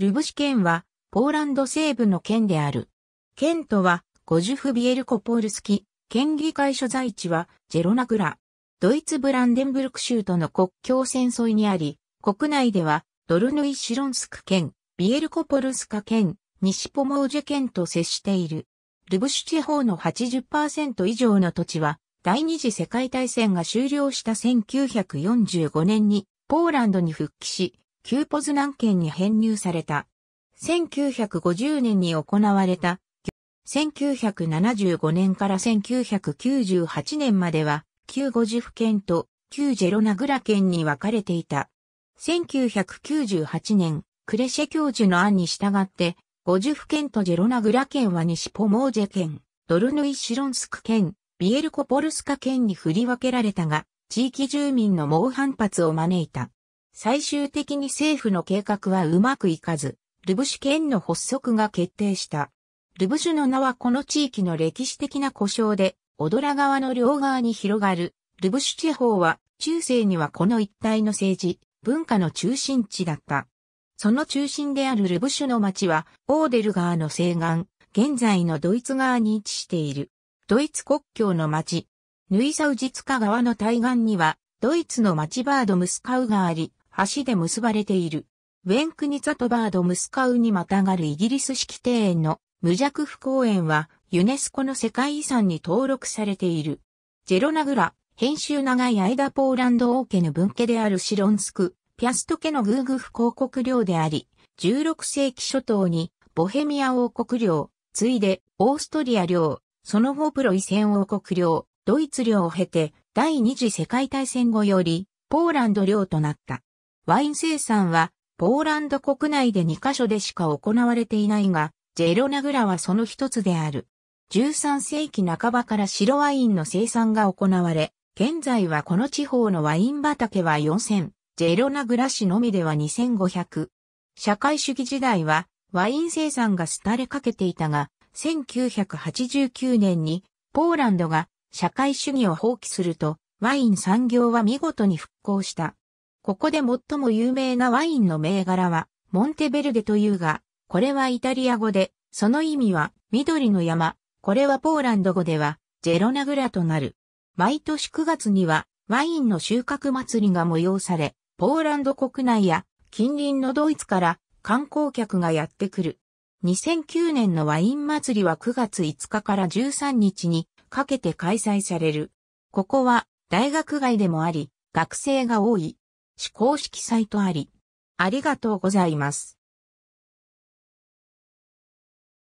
ルブシュ県はポーランド西部の県である。県都はゴジュフビエルコポールスキ、県議会所在地はジェロナグラ。ドイツブランデンブルク州との国境線沿いにあり、国内ではドルヌイシロンスク県、ビエルコポルスカ県、西ポモージェ県と接している。ルブシュ地方の 80% 以上の土地は、第二次世界大戦が終了した1945年にポーランドに復帰し、旧ポズナン県に編入された。1950年に行われた。1975年から1998年までは、旧ゴジュフ県と旧ジェロナグラ県に分かれていた。1998年、クレシェ教授の案に従って、ゴジュフ県とジェロナグラ県は西ポモージェ県、ドルヌイシロンスク県、ビエルコポルスカ県に振り分けられたが、地域住民の猛反発を招いた。最終的に政府の計画はうまくいかず、ルブシュ県の発足が決定した。ルブシュの名はこの地域の歴史的な呼称で、オドラ川の両側に広がる、ルブシュ地方は、中世にはこの一帯の政治、文化の中心地だった。その中心であるルブシュの町は、オーデル川の西岸、現在のドイツ側に位置している。ドイツ国境の町、ヌイサウジツカ川の対岸には、ドイツの町バードムスカウがあり、橋で結ばれている。ウェンクニツァとバードムスカウにまたがるイギリス式庭園のムジャクフ公園は、ユネスコの世界遺産に登録されている。ジェロナグラ、編集長い間ポーランド王家の分家であるシロンスク、ピャスト家のグーグフ公国領であり、16世紀初頭にボヘミア王国領、ついでオーストリア領、その後プロイセン王国領、ドイツ領を経て、第二次世界大戦後より、ポーランド領となった。ワイン生産は、ポーランド国内で2カ所でしか行われていないが、ジェロナグラはその一つである。13世紀半ばから白ワインの生産が行われ、現在はこの地方のワイン畑は4000、ジェロナグラ市のみでは2500。社会主義時代は、ワイン生産が廃れかけていたが、1989年にポーランドが社会主義を放棄するとワイン産業は見事に復興した。ここで最も有名なワインの銘柄はモンテベルデというが、これはイタリア語で、その意味は緑の山、これはポーランド語ではジェロナグラとなる。毎年9月にはワインの収穫祭りが催され、ポーランド国内や近隣のドイツから観光客がやってくる。2009年のワイン祭りは9月5日から13日にかけて開催される。ここは大学街でもあり、学生が多い。非公式サイトあり。ありがとうございます。